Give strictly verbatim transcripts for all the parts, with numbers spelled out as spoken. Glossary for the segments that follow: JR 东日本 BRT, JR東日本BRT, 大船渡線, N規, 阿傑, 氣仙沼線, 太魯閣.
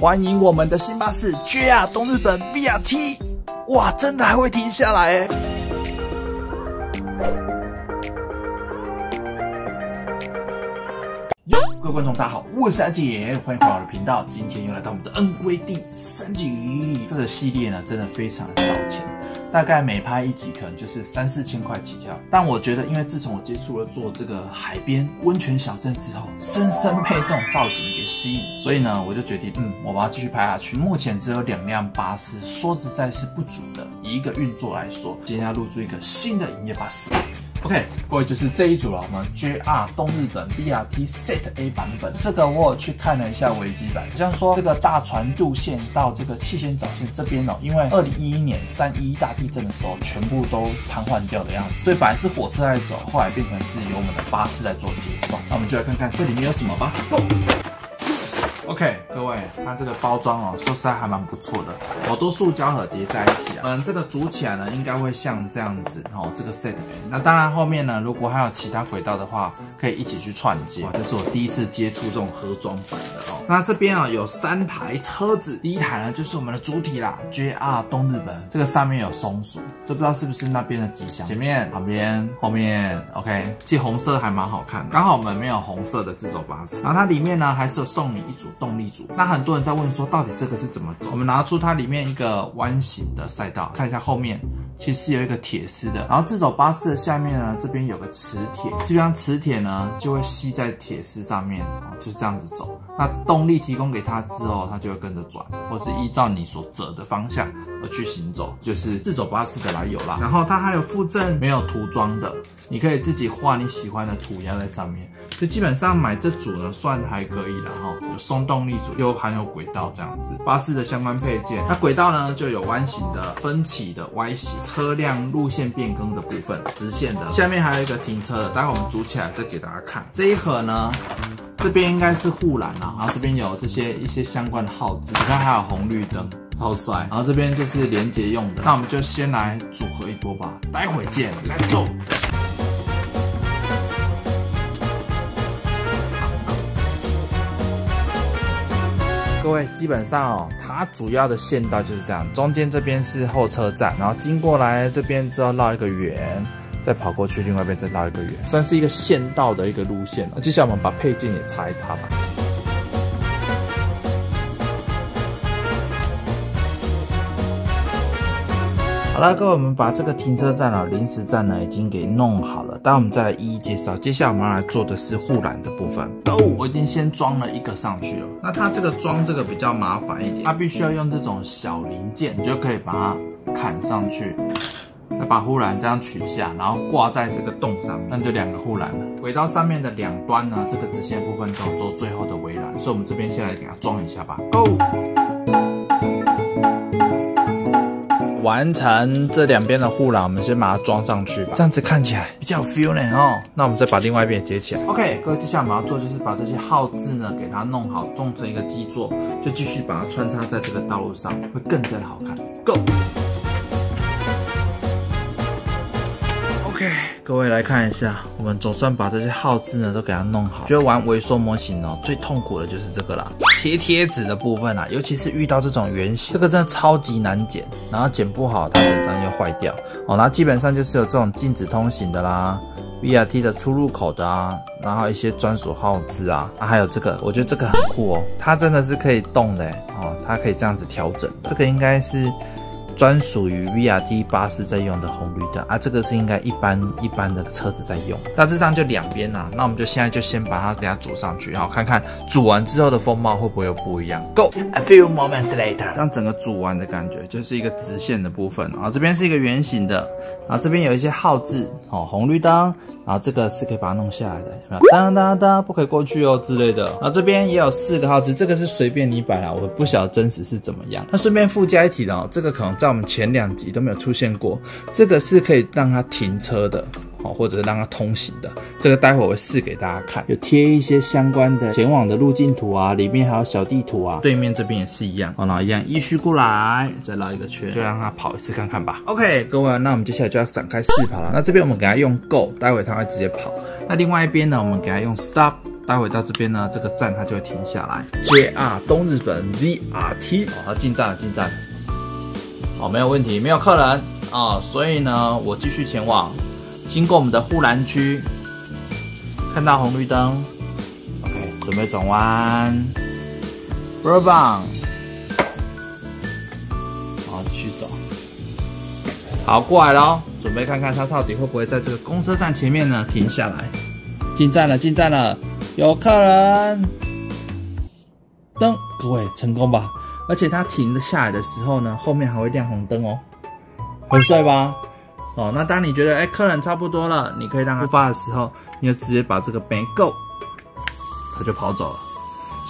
欢迎我们的新巴士 J R 东日本 B R T， 哇，真的还会停下来哎！各位观众大家好，我是阿杰，欢迎回到我的频道。今天又来到我们的 N 规第三集。这个系列呢，真的非常烧钱，大概每拍一集可能就是三四千块起跳。但我觉得，因为自从我接触了做这个海边温泉小镇之后，深深被这种造景给吸引，所以呢，我就决定，嗯，我把它继续拍下去。目前只有两辆巴士，说实在是不足的。以一个运作来说，今天要入驻一个新的营业巴士。 OK， 各位就是这一组了，我们 J R 东日本 B R T Set A 版本，这个我有去看了一下维基版，好像说这个大船渡线到这个气仙沼线这边哦，因为二零一一年三一一大地震的时候，全部都瘫痪掉的样子，所以本来是火车在走，后来变成是由我们的巴士在做接送。那我们就来看看这里面有什么吧。Go！OK， 各位，它这个包装哦，说实在还蛮不错的，好多塑胶盒叠在一起啊。嗯，这个组起来呢，应该会像这样子哦，这个 set。那当然后面呢，如果还有其他轨道的话，可以一起去串接。哇，这是我第一次接触这种盒装版的哦。那这边啊、哦、有三台车子，第一台呢就是我们的主体啦 ，J R 东日本。这个上面有松鼠，这不知道是不是那边的吉祥。前面、旁边、后面 ，OK。其实红色还蛮好看的，刚好我们没有红色的自走巴士。然后它里面呢还是有送你一组 动力组，那很多人在问说，到底这个是怎么走？我们拿出它里面一个弯形的赛道，看一下后面，其实有一个铁丝的。然后自走巴士的下面呢，这边有个磁铁，基本上磁铁呢就会吸在铁丝上面，就是这样子走。那动力提供给它之后，它就会跟着转，或是依照你所折的方向而去行走，就是自走巴士的来由啦。然后它还有附赠没有涂装的，你可以自己画你喜欢的涂鸦在上面。就基本上买这组呢，算还可以啦哈，有松 动力组又含有轨道这样子，巴士的相关配件。那轨道呢，就有弯形的、分歧的、Y 型车辆路线变更的部分，直线的。下面还有一个停车的，待会我们组起来再给大家看。这一盒呢，这边应该是护栏啦，然后这边有这些一些相关的号志，你看还有红绿灯，超帅。然后这边就是连接用的，那我们就先来组合一波吧，待会见 ，Let's go。 各位，基本上哦，它主要的线道就是这样，中间这边是后车站，然后经过来这边之后绕一个圆，再跑过去另外一边再绕一个圆，算是一个线道的一个路线了。接下来我们把配件也插一插吧。好了，各位，我们把这个停车站啊、临时站呢已经给弄好了，待会我们再来一一介绍。接下来我们要来做的是护栏的部分。Go！ 我已经先装了一个上去了。 那它这个装这个比较麻烦一点，它必须要用这种小零件，你就可以把它砍上去，再把护栏这样取下，然后挂在这个洞上面，那就两个护栏了。轨道上面的两端呢，这个直线部分都做最后的围栏，所以我们这边先来给它装一下吧。Go！ 完成这两边的护栏，我们先把它装上去吧，这样子看起来比较有 feel 呢哦。那我们再把另外一边也接起来。OK， 各位，接下来我们要做就是把这些号志呢给它弄好，弄成一个基座，就继续把它穿插在这个道路上，会更加的好看。Go。 OK， 各位来看一下，我们总算把这些号志呢都给它弄好。觉得玩微缩模型哦，最痛苦的就是这个啦，贴贴纸的部分啦、啊，尤其是遇到这种圆形，这个真的超级难剪，然后剪不好它整张又坏掉哦。然后基本上就是有这种禁止通行的啦。 B R T 的出入口的啊，然后一些专属号志 啊, 啊，还有这个，我觉得这个很酷哦，它真的是可以动的哦，它可以这样子调整的，这个应该是 专属于 B R T 巴士在用的红绿灯啊，这个是应该一般一般的车子在用。大致上就两边啦，那我们就现在就先把它给它组上去，然后看看组完之后的风貌会不会有不一样。Go a few moments later， 这样整个组完的感觉就是一个直线的部分，然后这边是一个圆形的，然后这边有一些号志哦，红绿灯，然后这个是可以把它弄下来的，有没有？当当当，不可以过去哦之类的。然后这边也有四个号志，这个是随便你摆啦，我不晓得真实是怎么样。那顺便附加一提的哦，这个可能在 我们前两集都没有出现过，这个是可以让它停车的，好，或者是让它通行的。这个待会我会试给大家看，有贴一些相关的前往的路径图啊，里面还有小地图啊。对面这边也是一样，好，然后一样依序过来，再绕一个圈，就让它跑一次看看吧。OK， 各位，那我们接下来就要展开试跑了。那这边我们给它用 Go， 待会它会直接跑。那另外一边呢，我们给它用 Stop。待会到这边呢，这个站它就会停下来。J R 东日本 B R T， 好，进站了，进站了。好，没有问题，没有客人啊、哦，所以呢，我继续前往。经过我们的护栏区，看到红绿灯 ，OK， 准备转弯。波棒，好，继续走。好，过来喽，准备看看它到底会不会在这个公车站前面呢停下来。进站了，进站了。 有客人，灯，各位成功吧！而且它停的下来的时候呢，后面还会亮红灯哦，很帅吧？哦，那当你觉得哎、欸、客人差不多了，你可以让它出发的时候，你就直接把这个杯go，它就跑走了，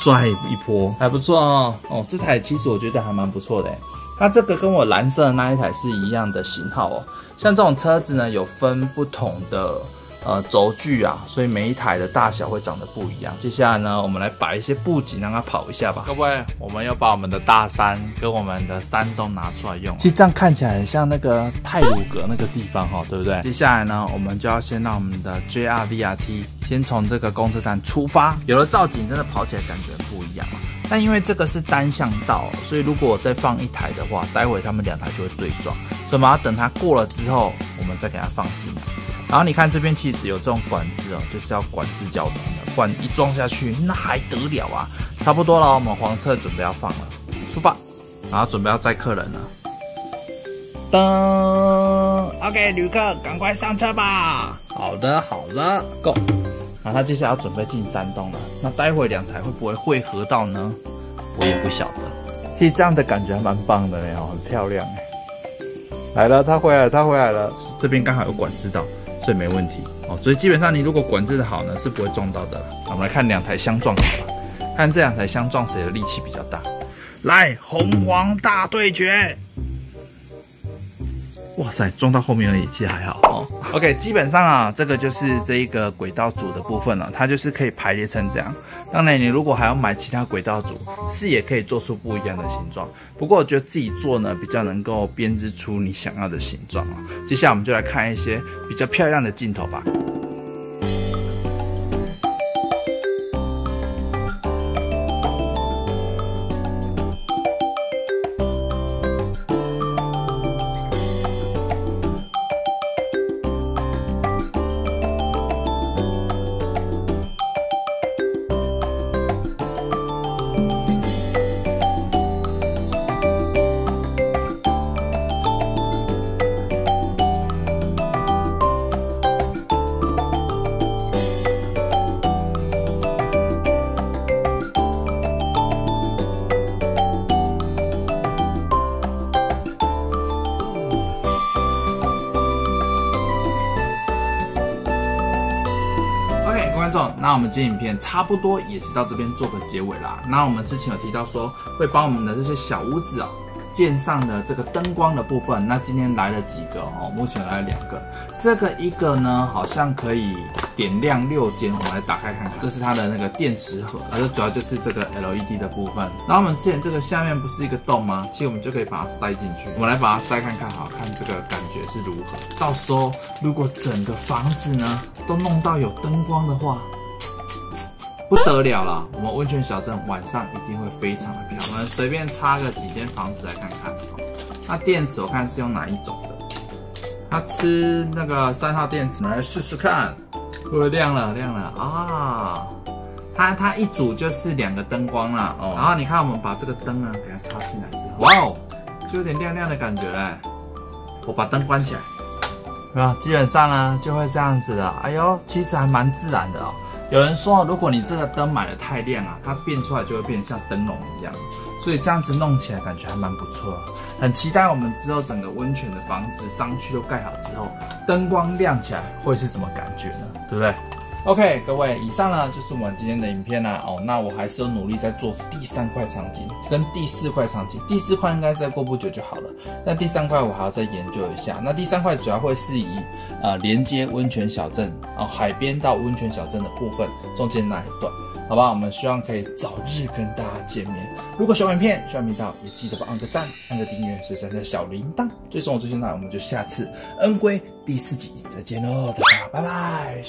帅一波，还不错哦。哦，这台其实我觉得还蛮不错的，它这个跟我蓝色的那一台是一样的型号哦。像这种车子呢，有分不同的。 呃，轴距啊，所以每一台的大小会长得不一样。接下来呢，我们来摆一些布景，让它跑一下吧。各位，我们要把我们的大山跟我们的山洞拿出来用。其实这样看起来很像那个太鲁阁那个地方哈、哦，对不对？接下来呢，我们就要先让我们的 J R B R T 先从这个公车站出发。有了造景，真的跑起来感觉不一样。但因为这个是单向道，所以如果我再放一台的话，待会他们两台就会对撞。所以我们要等它过了之后，我们再给它放进来。 然后你看这边其实有这种管制哦，就是要管制交通的，不然一撞下去那还得了啊！差不多了，我们黄车准备要放了，出发，然后准备要载客人了。噔 ，OK， 旅客赶快上车吧。好的，好的 ，Go。然后他接下来要准备进山洞了，那待会两台会不会汇合到呢？我也不晓得。其实这样的感觉还蛮棒的嘞，很漂亮哎。来了，他回来了，他回来了。这边刚好有管制到。 所以没问题哦，所以基本上你如果管制的好呢，是不会撞到的啦。我们来看两台相撞好了，看这两台相撞谁的力气比较大。来，红黄大对决！哇塞，撞到后面而已，其实还好哦。OK， 基本上啊，这个就是这一个轨道组的部分了、啊，它就是可以排列成这样。当然，你如果还要买其他轨道组，是也可以做出不一样的形状。不过我觉得自己做呢，比较能够编织出你想要的形状啊。接下来我们就来看一些比较漂亮的镜头吧。 那我们今天影片差不多也是到这边做个结尾啦。那我们之前有提到说会帮我们的这些小屋子哦建上的这个灯光的部分，那今天来了几个哦，目前来了两个。这个一个呢好像可以点亮六间，我们来打开看看。这是它的那个电池盒，而且主要就是这个 L E D 的部分。然后我们之前这个下面不是一个洞吗？其实我们就可以把它塞进去。我们来把它塞看看，好看这个感觉是如何。到时候如果整个房子呢都弄到有灯光的话， 不得了啦！我们温泉小镇晚上一定会非常的漂亮。我们随便插个几间房子来看看。那电池我看是用哪一种的？它吃那个三号电池，我们来试试看。哦，亮了亮了啊！它它一组就是两个灯光啦。哦，然后你看我们把这个灯啊给它插进来之后，哇哦，就有点亮亮的感觉嘞。我把灯关起来，啊，基本上呢就会这样子的。哎呦，其实还蛮自然的哦。 有人说，如果你这个灯买的太亮啊，它变出来就会变得像灯笼一样，所以这样子弄起来感觉还蛮不错的。很期待我们之后整个温泉的房子、商区都盖好之后，灯光亮起来会是什么感觉呢？对不对 ？OK， 各位，以上呢就是我们今天的影片啦、啊。哦，那我还是有努力在做第三块场景跟第四块场景，第四块应该再过不久就好了。那第三块我还要再研究一下。那第三块主要会是以。 呃，连接温泉小镇啊、哦，海边到温泉小镇的部分中间那一段，好不好？我们希望可以早日跟大家见面。如果喜欢影片、喜欢频道，也记得帮按个赞、按个订阅，随手按小铃铛。最终我最新来，我们就下次 N 规第四集再见喽，大家拜拜。